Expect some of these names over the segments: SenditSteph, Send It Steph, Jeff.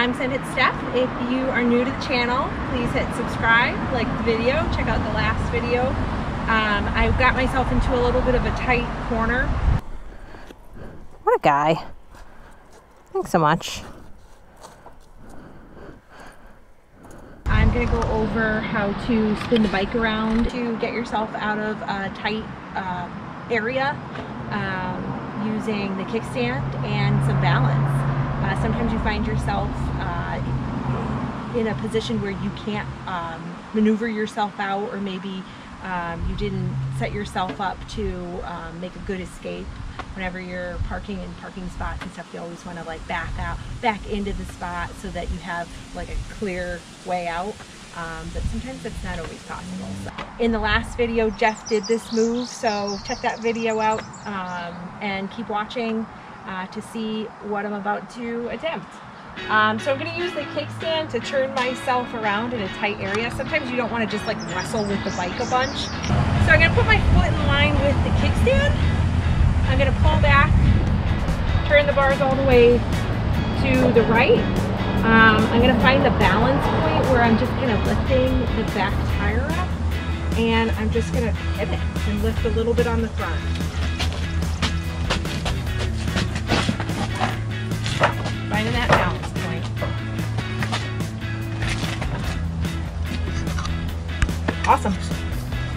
I'm Send It Steph. If you are new to the channel, please hit subscribe, like the video, check out the last video. I got myself into a little bit of a tight corner. What a guy. Thanks so much. I'm going to go over how to spin the bike around to get yourself out of a tight area using the kickstand and some balance. Sometimes you find yourself in a position where you can't maneuver yourself out, or maybe you didn't set yourself up to make a good escape. Whenever you're parking in parking spots and stuff, you always want to like back into the spot so that you have like a clear way out. But sometimes it's not always possible. So in the last video, Jeff did this move, so check that video out and keep watching to see what I'm about to attempt. So I'm going to use the kickstand to turn myself around in a tight area. Sometimes you don't want to just like wrestle with the bike a bunch. So I'm going to put my foot in line with the kickstand. I'm going to pull back, turn the bars all the way to the right. I'm going to find the balance point where I'm just kind of lifting the back tire up, and I'm just going to pivot and lift a little bit on the front. Finding that balance point. Awesome.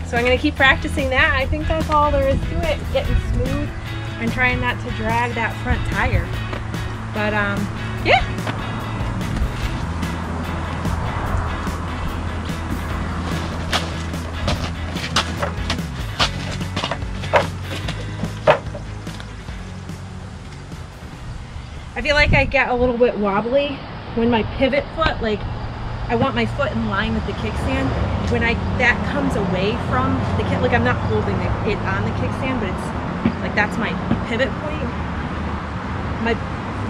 So I'm going to keep practicing that. I think that's all there is to it. Getting smooth and trying not to drag that front tire. But yeah. I feel like I get a little bit wobbly when my pivot foot, like I want my foot in line with the kickstand. When that comes away from the kick, like I'm not holding it on the kickstand, but it's like that's my pivot point.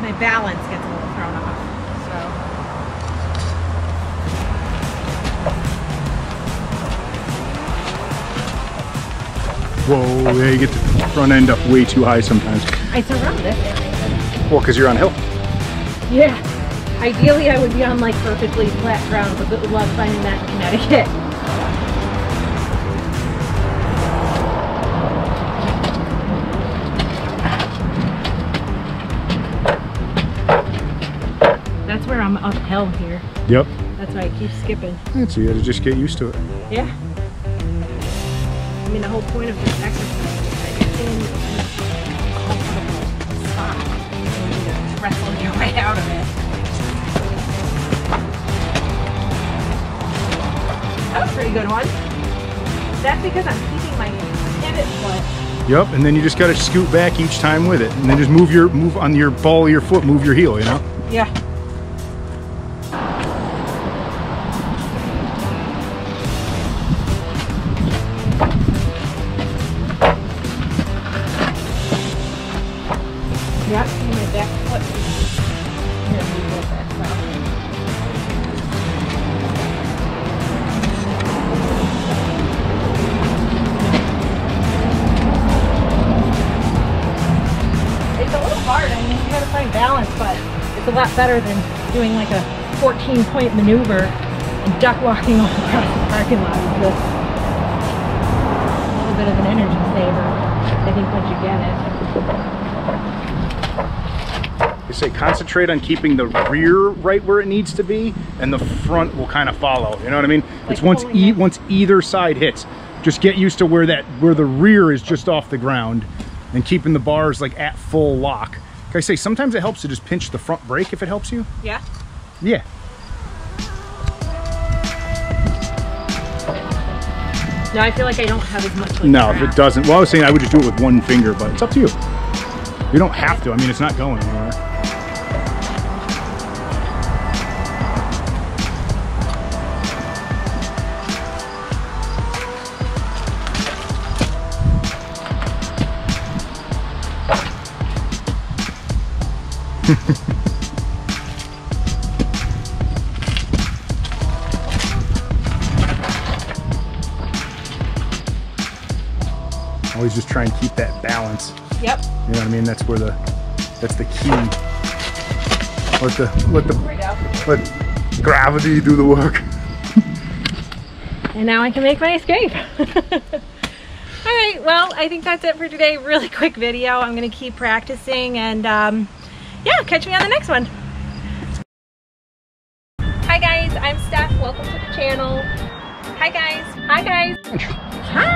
My balance gets a little thrown off. So. Whoa, yeah, you get the front end up way too high sometimes. It's around it. Well, because you're on hill. Yeah. Ideally, I would be on like perfectly flat ground, but would love finding that in Connecticut. That's where I'm uphill here. Yep. That's why I keep skipping. And so you got to just get used to it. Yeah. I mean, the whole point of this exercise is that you're in a comfortable spot. Wrestle your way out of it. That was a pretty good one. That's because I'm keeping my pivot foot. Yep, and then you just gotta scoot back each time with it, and then just move on your ball of your foot, move your heel, you know? Yeah. Yep, see my back foot. Here, we go back out. It's a little hard, I mean, you gotta find balance, but it's a lot better than doing like a 14-point maneuver and duck walking all across the parking lot. It's a little bit of an energy saver, I think, once you get it. Say concentrate on keeping the rear right where it needs to be, and the front will kind of follow, you know what I mean? Like it's once either side hits, just get used to where the rear is just off the ground, and keeping the bars like at full lock. Like I say, sometimes it helps to just pinch the front brake if it helps you. Yeah. Yeah. No, I feel like I don't have as much like no, if it doesn't. Well, I was saying I would just do it with one finger, but it's up to you. You don't have to. I mean, it's not going anywhere. Always just try and keep that balance. Yep. You know what I mean? That's where that's the key. Let the let gravity do the work. And now I can make my escape. All right, well, I think that's it for today. Really quick video. I'm gonna keep practicing and yeah, catch me on the next one. Hi guys, I'm Steph, welcome to the channel. Hi guys, hi guys, hi.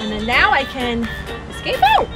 And then now I can escape out.